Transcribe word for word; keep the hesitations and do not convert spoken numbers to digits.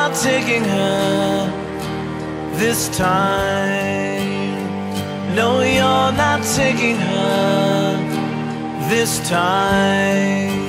not taking her this time. No, you're not taking her this time.